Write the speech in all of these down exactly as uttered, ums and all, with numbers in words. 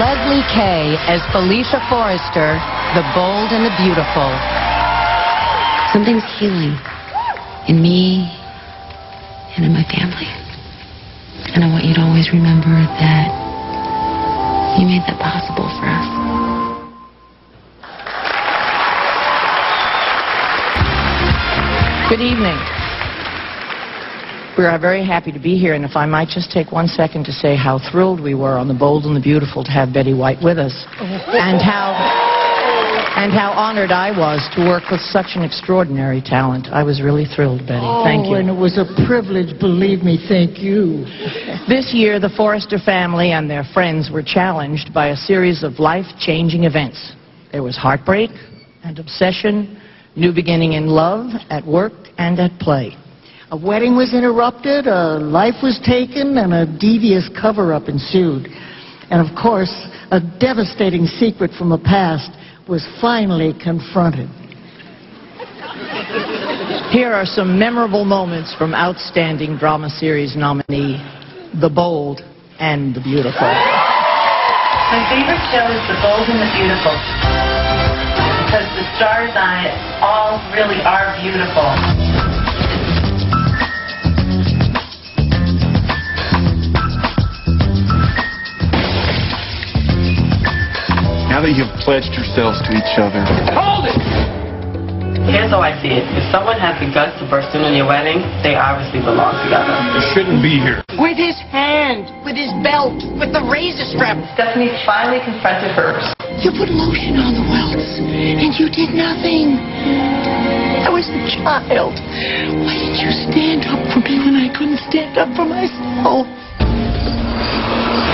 Lesli Kay as Felicia Forrester, The Bold and the Beautiful. Something's healing in me and in my family. And I want you to always remember that you made that possible for us. Good evening. We are very happy to be here, and if I might just take one second to say how thrilled we were on The Bold and the Beautiful to have Betty White with us, and how and how honored I was to work with such an extraordinary talent. I was really thrilled, Betty. Oh, thank you. And it was a privilege, believe me. Thank you. This year, the Forrester family and their friends were challenged by a series of life-changing events. There was heartbreak and obsession, new beginning in love, at work, and at play. A wedding was interrupted, a life was taken, and a devious cover-up ensued. And of course, a devastating secret from the past was finally confronted. Here are some memorable moments from Outstanding Drama Series nominee, The Bold and the Beautiful. My favorite show is The Bold and the Beautiful, because the stars on it all really are beautiful. Now that you've pledged yourselves to each other. Hold it! Here's how I see it. If someone has the guts to burst in on your wedding, they obviously belong together. They shouldn't be here. With his hand, with his belt, with the razor strap. Stephanie finally confronted hers. You put lotion on the welts, and you did nothing. I was a child. Why didn't you stand up for me when I couldn't stand up for myself?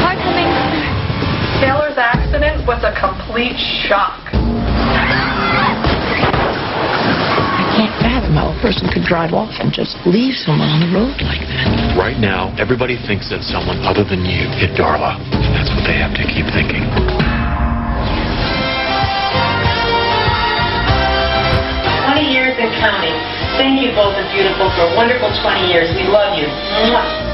My coming Taylor's accident was a complete shock. I can't fathom how a person could drive off and just leave someone on the road like that. Right now, everybody thinks that someone other than you hit Darla. That's what they have to keep thinking. County. Thank you both and beautiful for a wonderful twenty years. We love you. Mwah.